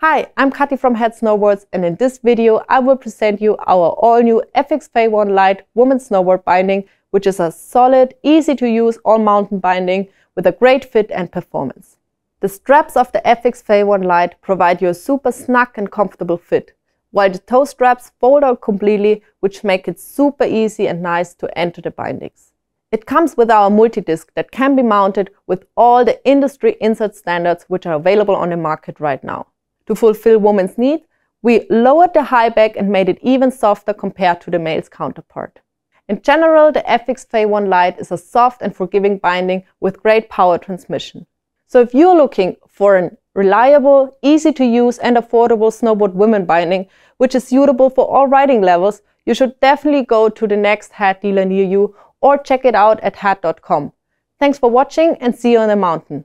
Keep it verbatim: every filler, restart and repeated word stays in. Hi, I'm Kathi from Head Snowboards, and in this video I will present you our all-new F X FAY I LYT women's snowboard binding, which is a solid, easy-to-use all-mountain binding with a great fit and performance. The straps of the F X FAY I LYT provide you a super snug and comfortable fit, while the toe straps fold out completely, which make it super easy and nice to enter the bindings. It comes with our multi-disc that can be mounted with all the industry insert standards which are available on the market right now. To fulfill women's needs, we lowered the high back and made it even softer compared to the male's counterpart. In general, the F X FAY I LYT is a soft and forgiving binding with great power transmission. So if you're looking for a reliable, easy to use and affordable snowboard women binding, which is suitable for all riding levels, you should definitely go to the next Head dealer near you or check it out at head dot com. Thanks for watching and see you on the mountain.